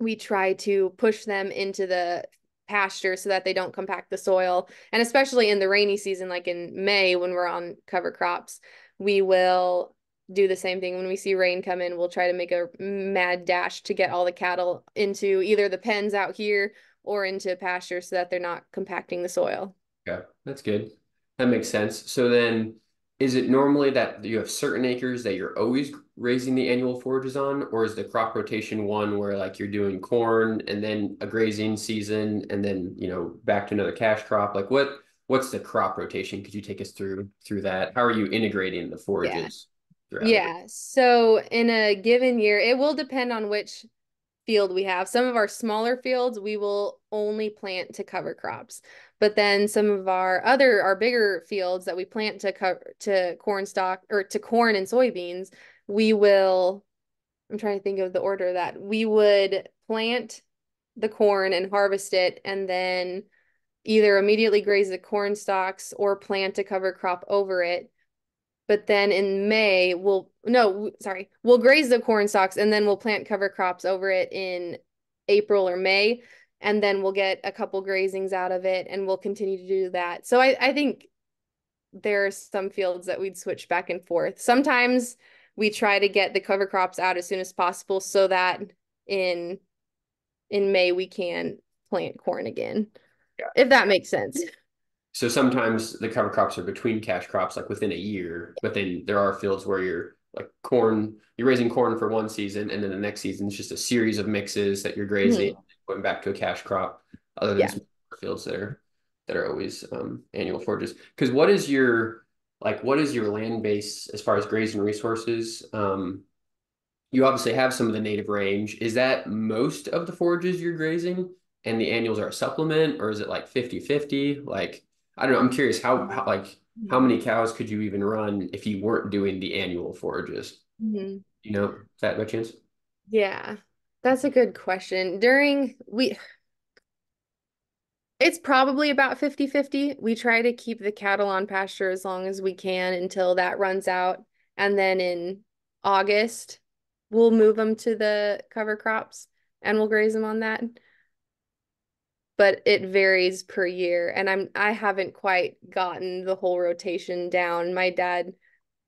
we try to push them into the pasture so that they don't compact the soil. And especially in the rainy season, like in May, when we're on cover crops, we will do the same thing. When we see rain come in, we'll try to make a mad dash to get all the cattle into either the pens out here or into pasture so that they're not compacting the soil. Yeah, that's good. That makes sense. So then is it normally that you have certain acres that you're always raising the annual forages on, or is the crop rotation one where like you're doing corn and then a grazing season and then, you know, back to another cash crop? Like what, what's the crop rotation? Could you take us through, through that? How are you integrating the forages? Yeah. Yeah. So in a given year, it will depend on which field we have. Some of our smaller fields we will only plant to cover crops, but then some of our other our bigger fields that we plant to cover to corn stalk or to corn and soybeans, we will I'm trying to think of the order that we would plant the corn and harvest it, and then either immediately graze the corn stalks or plant a cover crop over it. But then in May, we'll, no, sorry, we'll graze the corn stalks and then we'll plant cover crops over it in April or May. And then we'll get a couple grazings out of it and we'll continue to do that. So I, I think there are some fields that we'd switch back and forth. Sometimes we try to get the cover crops out as soon as possible so that in, in May we can plant corn again, yeah. if that makes sense. So sometimes the cover crops are between cash crops, like within a year, but then there are fields where you're like corn, you're raising corn for one season, and then the next season it's just a series of mixes that you're grazing, mm-hmm. going back to a cash crop, other than yeah. some fields that are, that are always um, annual forages. Because what is your, like, what is your land base as far as grazing resources? Um, you obviously have some of the native range. Is that most of the forages you're grazing and the annuals are a supplement, or is it like fifty fifty? Like, I don't know. I'm curious how, how, like, how many cows could you even run if you weren't doing the annual forages? Mm-hmm. You know, is that by chance? Yeah, that's a good question. During we, it's probably about fifty fifty. We try to keep the cattle on pasture as long as we can until that runs out. And then in August, we'll move them to the cover crops and we'll graze them on that. But it varies per year, and I'm I haven't quite gotten the whole rotation down. My dad,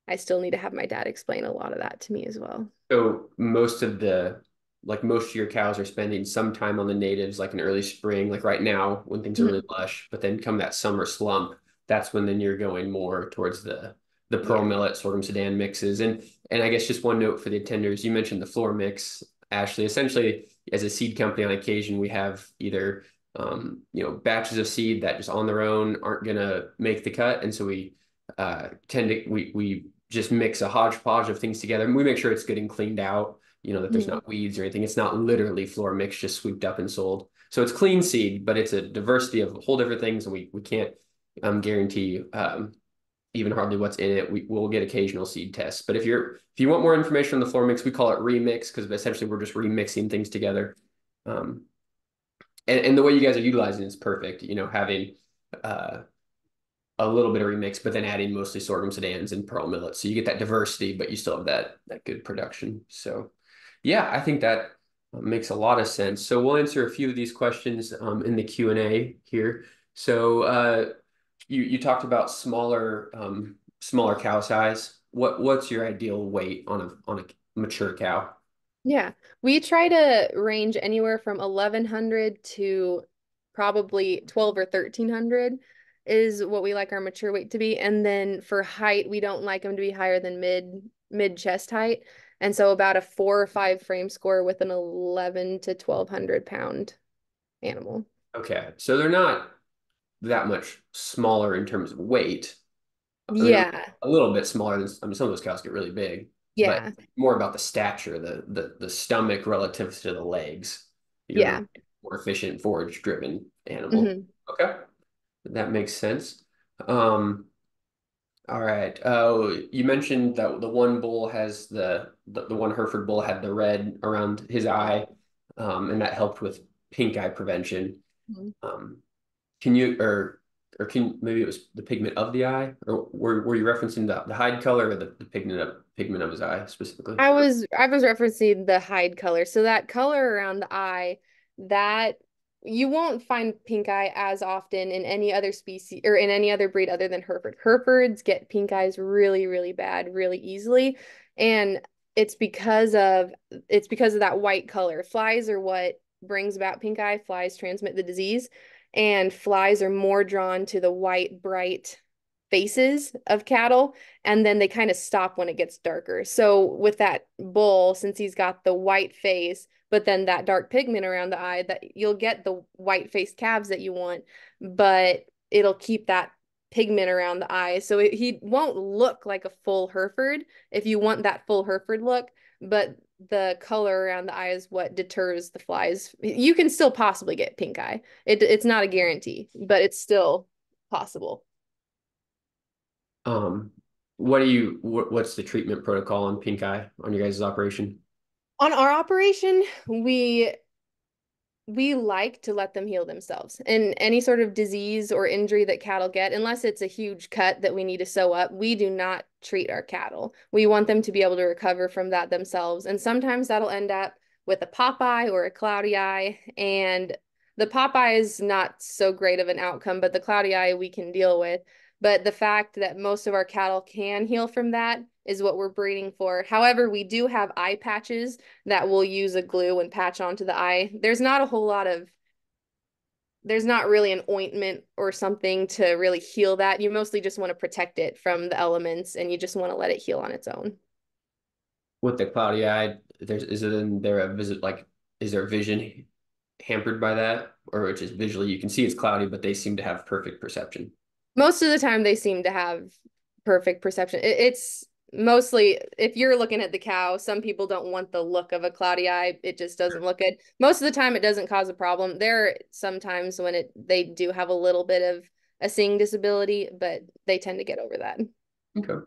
I still need to have my dad explain a lot of that to me as well. So most of the, like most of your cows are spending some time on the natives, like in early spring, like right now when things are really mm-hmm. lush, but then come that summer slump, that's when then you're going more towards the the pearl yeah. millet, sorghum Sudan mixes. And and I guess just one note for the attenders, you mentioned the floor mix, Ashley. Essentially, as a seed company, on occasion we have either um you know batches of seed that just on their own aren't gonna make the cut, and so we uh tend to we we just mix a hodgepodge of things together, and we make sure it's getting cleaned out, you know, that there's mm-hmm. not weeds or anything. It's not literally floor mix just scooped up and sold. So it's clean seed, but it's a diversity of a whole different things, and we we can't um guarantee um even hardly what's in it. We will get occasional seed tests, but if you're if you want more information on the floor mix, we call it remix, because essentially we're just remixing things together. um And, and the way you guys are utilizing is perfect, you know, having uh, a little bit of remix, but then adding mostly sorghum sedans and pearl millet. So you get that diversity, but you still have that, that good production. So yeah, I think that makes a lot of sense. So we'll answer a few of these questions um, in the Q and A here. So uh, you, you talked about smaller, um, smaller cow size. What, what's your ideal weight on a, on a mature cow? Yeah, we try to range anywhere from eleven hundred to probably twelve or thirteen hundred is what we like our mature weight to be. And then for height, we don't like them to be higher than mid mid chest height. And so about a four or five frame score with an eleven to twelve hundred pound animal. Okay, so they're not that much smaller in terms of weight. They're yeah, a little bit smaller than, I mean, some of those cows get really big. Yeah, but more about the stature, the the the stomach relative to the legs. You're yeah, more efficient forage driven animal. Mm-hmm. Okay, that makes sense. Um, all right. Uh, you mentioned that the one bull has the, the the one Hereford bull had the red around his eye, um, and that helped with pink eye prevention. Mm-hmm. Um, can you or or can maybe it was the pigment of the eye, or were were you referencing the the hide color or the, the pigment of pigment of his eye specifically? I was I was referencing the hide color. So that color around the eye, that you won't find pink eye as often in any other species or in any other breed other than Hereford. Herefords get pink eyes really, really bad, really easily, and it's because of it's because of that white color. Flies are what brings about pink eye. Flies transmit the disease, and flies are more drawn to the white, bright faces of cattle, and then they kind of stop when it gets darker. So with that bull, since he's got the white face, but then that dark pigment around the eye, that you'll get the white faced calves that you want, but it'll keep that pigment around the eye. So it, he won't look like a full Hereford if you want that full Hereford look, but the color around the eye is what deters the flies. You can still possibly get pink eye. It, it's not a guarantee, but it's still possible. Um, what do you, wh what's the treatment protocol on pink eye on your guys' operation? On our operation, we, we like to let them heal themselves, and any sort of disease or injury that cattle get, unless it's a huge cut that we need to sew up, we do not treat our cattle. We want them to be able to recover from that themselves. And sometimes that'll end up with a pop eye or a cloudy eye, and the pop eye is not so great of an outcome, but the cloudy eye we can deal with. But the fact that most of our cattle can heal from that is what we're breeding for. However, we do have eye patches that we'll use a glue and patch onto the eye. There's not a whole lot of there's not really an ointment or something to really heal that. You mostly just want to protect it from the elements, and you just want to let it heal on its own. With the cloud, yeah, I, there's isn't there a visit like is there vision hampered by that, or it's just visually you can see it's cloudy, but they seem to have perfect perception. Most of the time, they seem to have perfect perception. It, it's mostly if you're looking at the cow, some people don't want the look of a cloudy eye. It just doesn't look good. Most of the time, it doesn't cause a problem. There are sometimes when it they do have a little bit of a seeing disability, but they tend to get over that. Okay.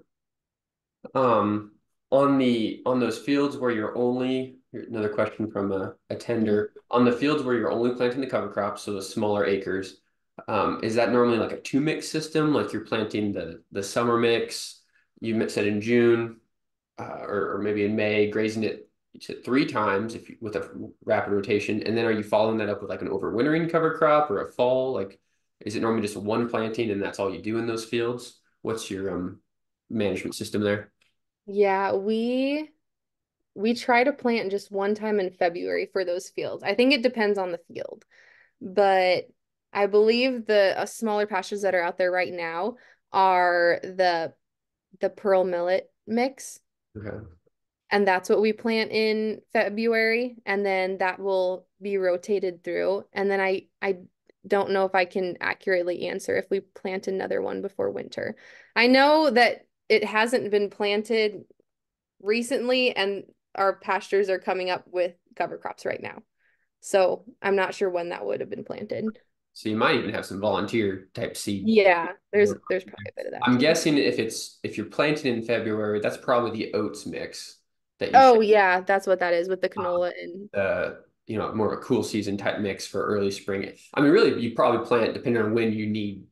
Um, on the on those fields where you're only another question from a, a tender on the fields where you're only planting the cover crops, so the smaller acres. Um, is that normally like a two mix system? Like you're planting the, the summer mix, you said in June, uh, or, or maybe in May, grazing it three times if you, with a rapid rotation. And then are you following that up with like an overwintering cover crop or a fall? Like, is it normally just one planting and that's all you do in those fields? What's your um, management system there? Yeah, we, we try to plant just one time in February for those fields. I think it depends on the field, but I believe the uh, smaller pastures that are out there right now are the the pearl millet mix. Okay. And that's what we plant in February, and then that will be rotated through. And then I, I don't know if I can accurately answer if we plant another one before winter. I know that it hasn't been planted recently, and our pastures are coming up with cover crops right now. So I'm not sure when that would have been planted. So you might even have some volunteer type seed. Yeah, there's there's probably a bit of that. I'm guessing if it's if you're planting in February, that's probably the oats mix. That you oh yeah, that's what that is with the canola um, and the you know more of a cool season type mix for early spring. I mean, really, you probably plant depending on when you need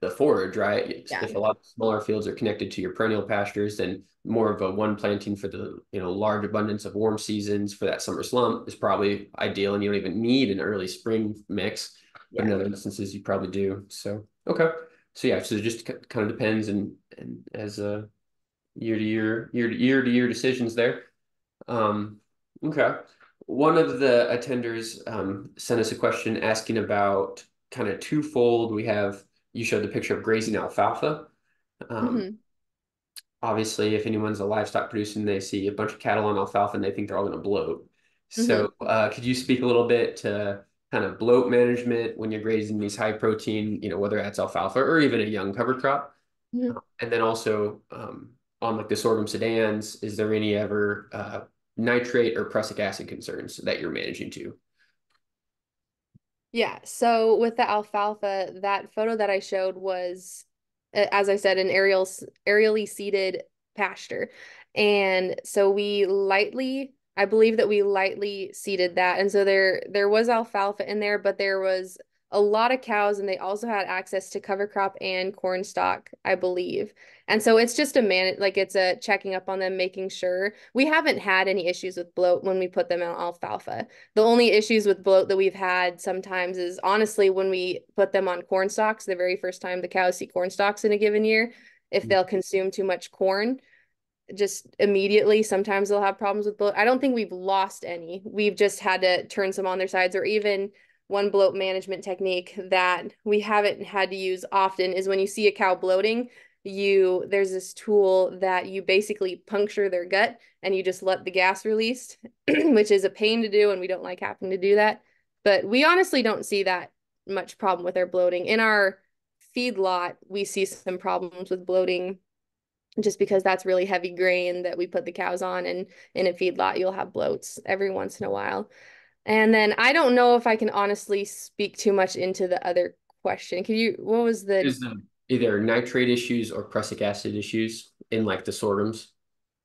the forage, right? Yeah. If a lot of smaller fields are connected to your perennial pastures, then more of a one planting for the you know large abundance of warm seasons for that summer slump is probably ideal, and you don't even need an early spring mix. Yeah. In other instances, you probably do. So, okay. So, yeah, so it just kind of depends and and as a year-to-year, year-to-year decisions there. Um, okay. One of the attenders um, sent us a question asking about kind of twofold. We have, you showed the picture of grazing alfalfa. Um, mm-hmm. Obviously, if anyone's a livestock producer, they see a bunch of cattle on alfalfa and they think they're all going to bloat. Mm-hmm. So, uh, could you speak a little bit to kind of bloat management when you're grazing these high protein, you know, whether that's alfalfa or even a young cover crop? Yeah. And then also um, on like the sorghum sedans, is there any ever uh, nitrate or prussic acid concerns that you're managing to? Yeah. So with the alfalfa, that photo that I showed was, as I said, an aerial, aerially seeded pasture. And so we lightly I believe that we lightly seeded that. And so there, there was alfalfa in there, but there was a lot of cows, and they also had access to cover crop and corn stalk, I believe. And so it's just a man, like it's a checking up on them, making sure. We haven't had any issues with bloat when we put them on alfalfa. The only issues with bloat that we've had sometimes is honestly, when we put them on corn stalks, the very first time the cows see corn stalks in a given year, if they'll consume too much corn, just immediately sometimes they'll have problems with bloat. I don't think we've lost any. We've just had to turn some on their sides, or even one bloat management technique that we haven't had to use often is when you see a cow bloating, you there's this tool that you basically puncture their gut and you just let the gas released, which is a pain to do, and we don't like having to do that. But we honestly don't see that much problem with our bloating. In our feedlot, we see some problems with bloating just because that's really heavy grain that we put the cows on, and in a feedlot, you'll have bloats every once in a while. And then I don't know if I can honestly speak too much into the other question. Can you, what was the? Is there either nitrate issues or prussic acid issues in like the sorghums?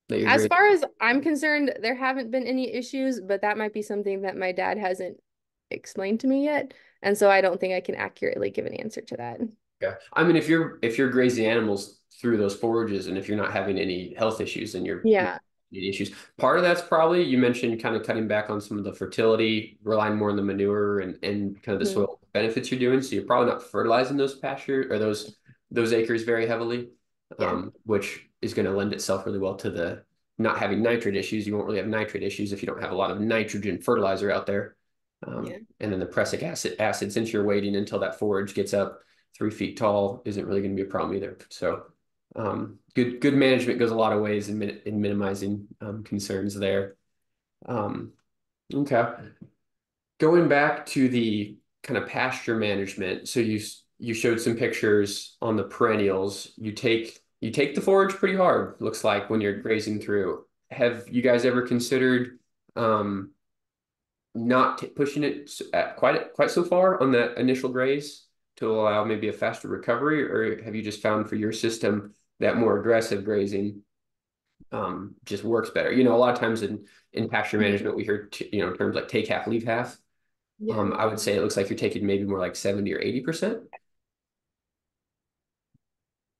That you're as grading? Far as I'm concerned, there haven't been any issues, but that might be something that my dad hasn't explained to me yet. And so I don't think I can accurately give an answer to that. Yeah. I mean, if you're, if you're grazing animals through those forages, and if you're not having any health issues, then you're yeah issues. Part of that's probably, you mentioned kind of cutting back on some of the fertility, relying more on the manure and, and kind of the mm-hmm. soil benefits you're doing. So you're probably not fertilizing those pastures or those, those acres very heavily, yeah. um, which is going to lend itself really well to the not having nitrate issues. You won't really have nitrate issues if you don't have a lot of nitrogen fertilizer out there. Um, yeah. And then the prussic acid, acid, since you're waiting until that forage gets up three feet tall, isn't really going to be a problem either. So um, good good management goes a lot of ways in, min in minimizing um, concerns there. Um, okay. Going back to the kind of pasture management. So you you showed some pictures on the perennials. You take you take the forage pretty hard, looks like, when you're grazing through. Have you guys ever considered um, not t pushing it at quite quite so far on that initial graze to allow maybe a faster recovery, or have you just found for your system that more aggressive grazing um, just works better? You know, a lot of times in in pasture management we hear t you know terms like take half, leave half. Yeah. Um, I would say it looks like you're taking maybe more like seventy or eighty percent.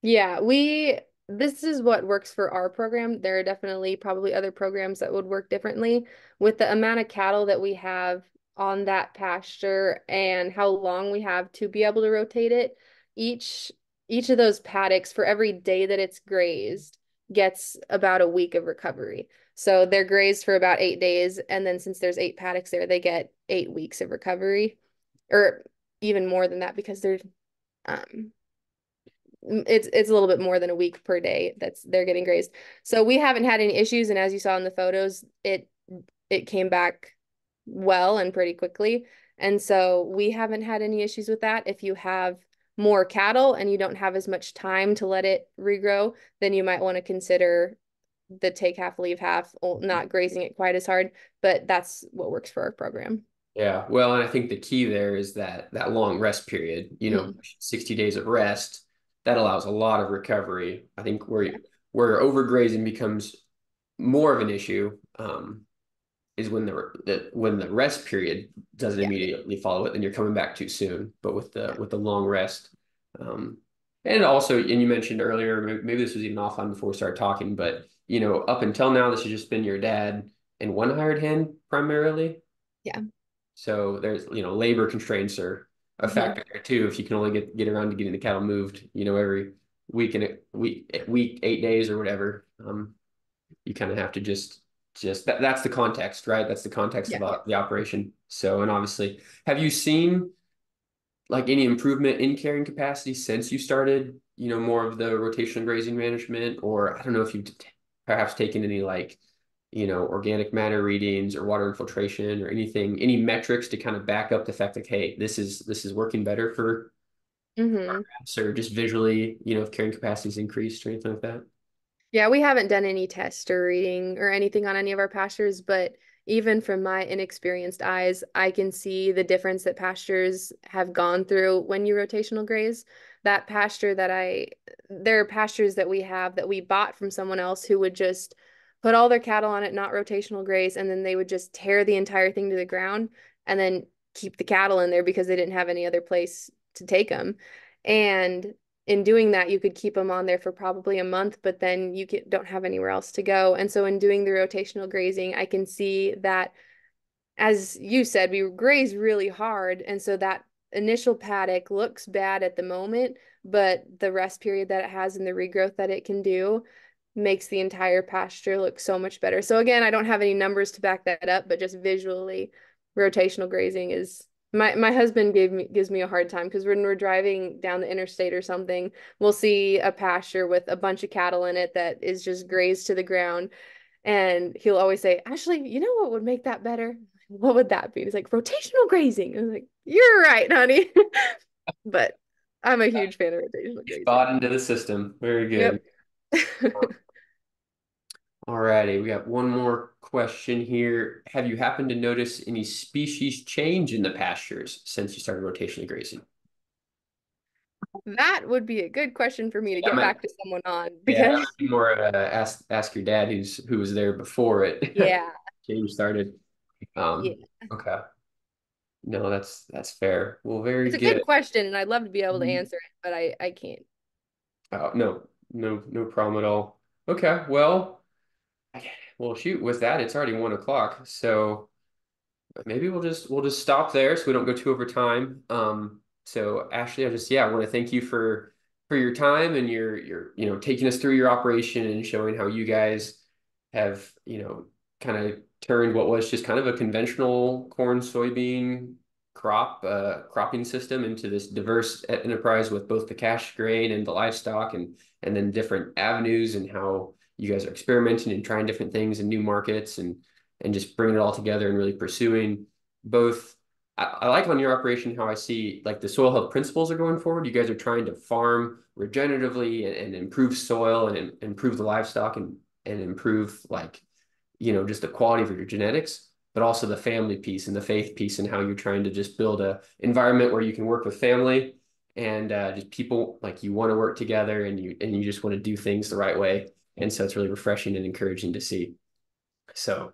Yeah, we, this is what works for our program. There are definitely probably other programs that would work differently. With the amount of cattle that we have on that pasture and how long we have to be able to rotate it, each, each of those paddocks for every day that it's grazed gets about a week of recovery. So they're grazed for about eight days. And then since there's eight paddocks there, they get eight weeks of recovery, or even more than that, because they're, um, it's, it's a little bit more than a week per day that's they're getting grazed. So we haven't had any issues. And as you saw in the photos, it, it came back well and pretty quickly. And so we haven't had any issues with that. If you have more cattle and you don't have as much time to let it regrow, then you might want to consider the take half, leave half, not grazing it quite as hard, but that's what works for our program. Yeah. Well, and I think the key there is that, that long rest period, you know, mm-hmm. sixty days of rest, that allows a lot of recovery. I think where, yeah. where overgrazing becomes more of an issue um, is when the, the, when the rest period doesn't yeah. immediately follow it, then you're coming back too soon, but with the, yeah. with the long rest um, and also, and you mentioned earlier, maybe this was even offline before we started talking, but you know, up until now, this has just been your dad and one hired hand primarily. Yeah. So there's, you know, labor constraints are a mm-hmm. factor there too. If you can only get, get around to getting the cattle moved, you know, every week and a week, week, eight days or whatever, um, you kind of have to just, just, that, that's the context, right? That's the context yeah. of the operation. So, and obviously, have you seen like any improvement in carrying capacity since you started, you know, more of the rotational grazing management, or I don't know if you've perhaps taken any like, you know, organic matter readings or water infiltration or anything, any metrics to kind of back up the fact that, hey, this is, this is working better for mm-hmm. or just visually, you know, if carrying capacity is increased or anything like that? Yeah, we haven't done any test or reading or anything on any of our pastures, but even from my inexperienced eyes, I can see the difference that pastures have gone through when you rotational graze. That pasture that I, there are pastures that we have that we bought from someone else who would just put all their cattle on it, not rotational graze, and then they would just tear the entire thing to the ground and then keep the cattle in there because they didn't have any other place to take them. And in doing that, you could keep them on there for probably a month, but then you get, don't have anywhere else to go. And so in doing the rotational grazing, I can see that, as you said, we graze really hard. And so that initial paddock looks bad at the moment, but the rest period that it has and the regrowth that it can do makes the entire pasture look so much better. So again, I don't have any numbers to back that up, but just visually, rotational grazing is, my, my husband gave me, gives me a hard time because when we're driving down the interstate or something, we'll see a pasture with a bunch of cattle in it that is just grazed to the ground. And he'll always say, Ashley, you know what would make that better? What would that be? He's like, rotational grazing. I was like, you're right, honey. But I'm a huge fan of rotational grazing. Bought into the system. Very good. Yep. All righty. We got one more question here. Have you happened to notice any species change in the pastures since you started rotational grazing? That would be a good question for me to that get might, back to someone on. Because... Yeah, that would be more uh, ask, ask your dad who's, who was there before it. Yeah. James started. Um, yeah. Okay. No, that's that's fair. Well, very it's a good. good question, and I'd love to be able to answer it, but I I can't. Oh no, no, no problem at all. Okay, well, well, shoot. With that, it's already one o'clock, so maybe we'll just we'll just stop there so we don't go too over time. Um, so Ashley, I just yeah, I want to thank you for for your time and your your you know taking us through your operation and showing how you guys have you know kind of turned what was just kind of a conventional corn, soybean crop, uh, cropping system into this diverse enterprise with both the cash grain and the livestock, and, and then different avenues and how you guys are experimenting and trying different things in new markets, and, and just bringing it all together and really pursuing both. I, I like on your operation how I see like the soil health principles are going forward. You guys are trying to farm regeneratively and, and improve soil and, and improve the livestock and, and improve like, you know, just the quality of your genetics, but also the family piece and the faith piece, and how you're trying to just build a environment where you can work with family and uh, just people like you want to work together, and you, and you just want to do things the right way. And so it's really refreshing and encouraging to see. So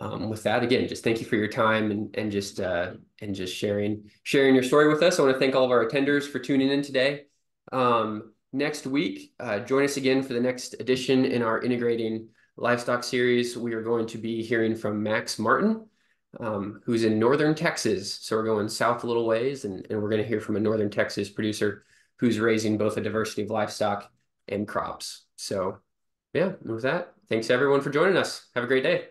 um, with that, again, just thank you for your time and, and just, uh, and just sharing, sharing your story with us. I want to thank all of our attenders for tuning in today. Um, next week, uh, join us again for the next edition in our Integrating Livestock series. We are going to be hearing from Max Martin, um, who's in Northern Texas. So we're going south a little ways, and, and we're going to hear from a Northern Texas producer who's raising both a diversity of livestock and crops. So yeah, with that, thanks everyone for joining us. Have a great day.